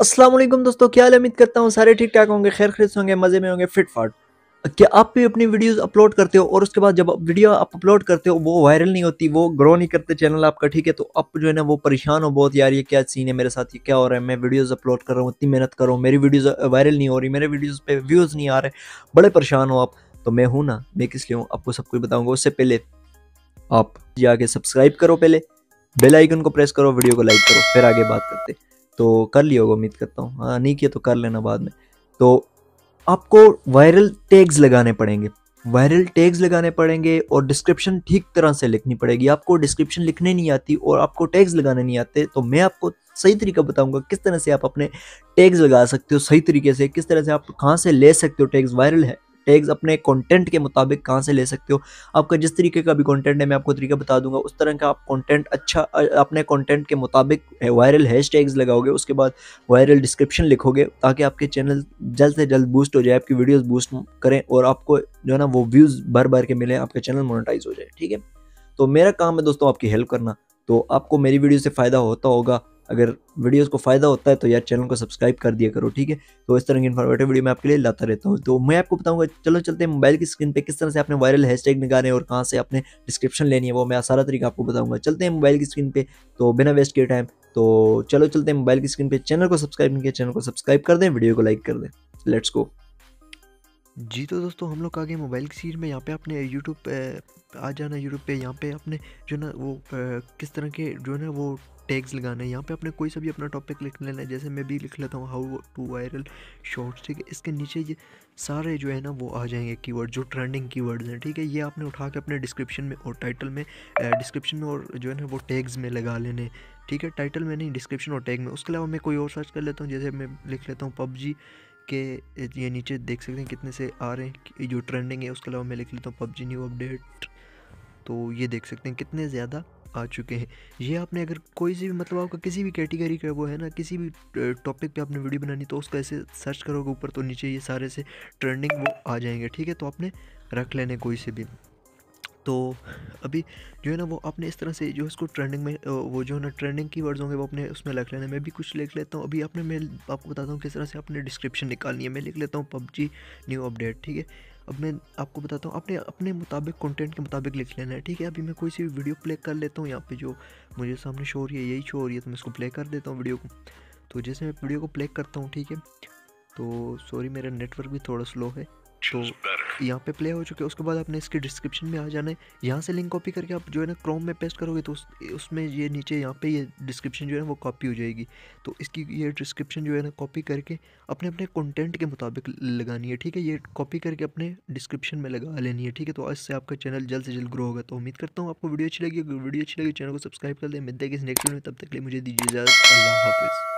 अस्सलाम वालेकुम दोस्तों, क्या हाल है? उम्मीद करता हूँ सारे ठीक ठाक होंगे, खैर खरीद होंगे, मज़े में होंगे, फिट फाट। क्या आप भी अपनी वीडियोस अपलोड करते हो और उसके बाद जब वीडियो आप अपलोड करते हो वो वायरल नहीं होती, वो ग्रो नहीं करते चैनल आपका, ठीक है? तो आप जो है ना वो परेशान हो बहुत, यार ये क्या सीन है मेरे साथ, ये क्या हो रहा है, मैं वीडियोस अपलोड कर रहा हूँ, इतनी मेहनत कर रहा हूँ, मेरी वीडियोस वायरल नहीं हो रही, मेरे वीडियोस पे व्यूज़ नहीं आ रहे, बड़े परेशान हो आप। तो मैं हूँ ना, मैं किस लिए हूँ आपको सब कुछ बताऊँगा। उससे पहले आप जाके सब्सक्राइब करो, पहले बेल आइकन को प्रेस करो, वीडियो को लाइक करो, फिर आगे बात करते। तो कर लिया होगा उम्मीद करता हूँ, हाँ नहीं किया तो कर लेना बाद में। तो आपको वायरल टैग्स लगाने पड़ेंगे, वायरल टैग्स लगाने पड़ेंगे और डिस्क्रिप्शन ठीक तरह से लिखनी पड़ेगी। आपको डिस्क्रिप्शन लिखने नहीं आती और आपको टैग्स लगाने नहीं आते, तो मैं आपको सही तरीका बताऊंगा किस तरह से आप अपने टैग्स लगा सकते हो सही तरीके से, किस तरह से आप कहाँ से ले सकते हो टैग्स, वायरल है टैग्स अपने कंटेंट के मुताबिक कहाँ से ले सकते हो। आपका जिस तरीके का भी कंटेंट है मैं आपको तरीका बता दूंगा, उस तरह का आप कंटेंट अच्छा अपने कंटेंट के मुताबिक वायरल हैशटैग्स लगाओगे, उसके बाद वायरल डिस्क्रिप्शन लिखोगे ताकि आपके चैनल जल्द से जल्द बूस्ट हो जाए, आपकी वीडियोस बूस्ट करें और आपको जो है ना वो व्यूज़ भर भर के मिले, आपका चैनल मोनेटाइज हो जाए, ठीक है? तो मेरा काम है दोस्तों आपकी हेल्प करना, तो आपको मेरी वीडियो से फ़ायदा होता होगा। अगर वीडियोस को फ़ायदा होता है तो यार चैनल को सब्सक्राइब कर दिया करो, ठीक है? तो इस तरह की इन्फॉर्मेटिव वीडियो मैं आपके लिए लाता रहता हूँ। तो मैं आपको बताऊंगा, चलो चलते हैं मोबाइल की स्क्रीन पे किस तरह से आपने वायरल हैशटैग निकालने और कहाँ से आपने डिस्क्रिप्शन लेनी है, वो मैं सारा तरीका आपको बताऊँगा। चलते हैं मोबाइल की स्क्रीन पर, तो बिना वेस्ट किए टाइम, तो चलो चलते हैं मोबाइल की स्क्रीन पर। चैनल को सब्सक्राइब नहीं किया, चैनल को सब्सक्राइब कर दें, वीडियो को लाइक कर दें, लेट्स गो जी। तो दोस्तों हम लोग आगे मोबाइल की सीरीज में यहाँ पे अपने यूट्यूब आ जाना, यूट्यूब पे यहाँ पे अपने जो ना वो किस तरह के जो है ना वो टैग्स लगाने हैं। यहाँ पे अपने कोई सा भी अपना टॉपिक लिख लेना है, जैसे मैं भी लिख लेता हूँ हाउ टू वायरल शॉर्ट्स, ठीक है? इसके नीचे ये सारे जो है ना वो आ जाएंगे कीवर्ड, जो ट्रेंडिंग कीवर्ड्स हैं, ठीक है? ये आपने उठा के अपने डिस्क्रिप्शन में और टाइटल में, डिस्क्रिप्शन में और जो है ना वो टैग्स में लगा लेने, ठीक है? टाइटल में नहीं, डिस्क्रिप्शन और टैग में। उसके अलावा मैं कोई और सर्च कर लेता हूँ, जैसे मैं लिख लेता हूँ PUBG के, ये नीचे देख सकते हैं कितने से आ रहे हैं जो ट्रेंडिंग है। उसके अलावा मैं लिख लेता हूँ PUBG न्यू अपडेट, तो ये देख सकते हैं कितने ज़्यादा आ चुके हैं। ये आपने अगर कोई सी भी मतलब आपका किसी भी कैटेगरी का वो है ना, किसी भी टॉपिक पे आपने वीडियो बनानी तो उसका ऐसे सर्च करोगे ऊपर, तो नीचे ये सारे से ट्रेंडिंग वो आ जाएंगे, ठीक है? तो आपने रख लेने कोई से भी। तो अभी जो है ना वो आपने इस तरह से जो इसको ट्रेंडिंग में वो जो है ना ट्रेंडिंग कीवर्ड्स होंगे वो अपने उसमें लिख लेने। मैं भी कुछ लिख लेता हूँ अभी, आपने मैं आपको बताता हूँ किस तरह से आपने डिस्क्रिप्शन निकालनी है। मैं लिख लेता हूँ PUBG न्यू अपडेट, ठीक है? अब मैं आपको बताता हूँ, आपने अपने मुताबिक कंटेंट के मुताबिक लिख लेना है, ठीक है? अभी मैं कोई सी वीडियो प्ले कर लेता हूँ, यहाँ पे जो मुझे सामने शो हो रही है यही शो हो रही है, तो मैं इसको प्ले कर देता हूँ वीडियो को। तो जैसे मैं वीडियो को प्ले करता हूँ, ठीक है? तो सॉरी मेरा नेटवर्क भी थोड़ा स्लो है। तो यहाँ पे प्ले हो चुके, उसके बाद आपने इसके डिस्क्रिप्शन में आ जाना है। यहाँ से लिंक कॉपी करके आप जो है ना क्रोम में पेस्ट करोगे तो उसमें ये नीचे यहाँ पे ये डिस्क्रिप्शन जो है ना वो कॉपी हो जाएगी। तो इसकी ये डिस्क्रिप्शन जो है ना कॉपी करके अपने अपने कंटेंट के मुताबिक लगानी है, ठीक है? ये कॉपी करके अपने डिस्क्रिप्शन में लगा लेनी है, ठीक है? तो इससे आपका चैनल जल्द से जल्द ग्रो होगा। तो उम्मीद करता हूँ आपको वीडियो अच्छी लगी, चैनल को सब्सक्राइब कर दें। मिलते हैं किसी नेक्स्ट वीडियो में, तब तक के लिए मुझे दीजिए इजाज़त, अल्लाह हाफिज़।